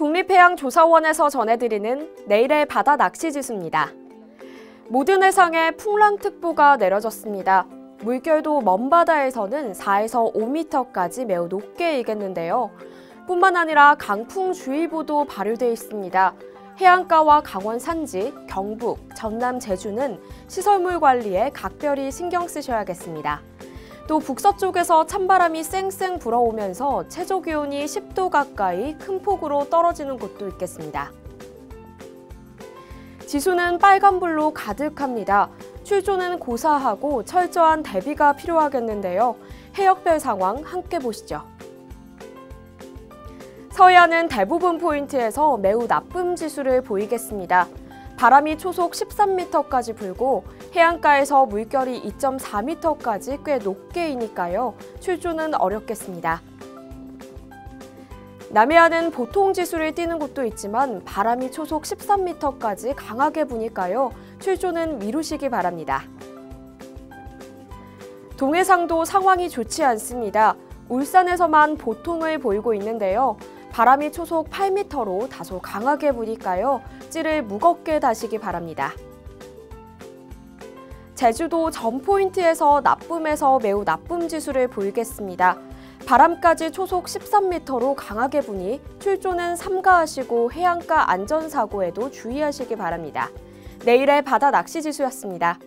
국립해양조사원에서 전해드리는 내일의 바다 낚시지수입니다. 모든 해상에 풍랑특보가 내려졌습니다. 물결도 먼 바다에서는 4에서 5m까지 매우 높게 일겠는데요. 뿐만 아니라 강풍주의보도 발효돼 있습니다. 해안가와 강원 산지, 경북, 전남, 제주는 시설물 관리에 각별히 신경 쓰셔야겠습니다. 또 북서쪽에서 찬바람이 쌩쌩 불어오면서 최저기온이 10도 가까이 큰 폭으로 떨어지는 곳도 있겠습니다. 지수는 빨간불로 가득합니다. 출조는 고사하고 철저한 대비가 필요하겠는데요. 해역별 상황 함께 보시죠. 서해안은 대부분 포인트에서 매우 나쁨 지수를 보이겠습니다. 바람이 초속 13m까지 불고 해안가에서 물결이 2.4m까지 꽤 높게 이니까요. 출조는 어렵겠습니다. 남해안은 보통 지수를 띠는 곳도 있지만 바람이 초속 13m까지 강하게 부니까요. 출조는 미루시기 바랍니다. 동해상도 상황이 좋지 않습니다. 울산에서만 보통을 보이고 있는데요. 바람이 초속 8m로 다소 강하게 부니까요. 찌를 무겁게 다시기 바랍니다. 제주도 전 포인트에서 나쁨에서 매우 나쁨 지수를 보이겠습니다. 바람까지 초속 13m로 강하게 부니 출조는 삼가하시고 해안가 안전사고에도 주의하시기 바랍니다. 내일의 바다 낚시 지수였습니다.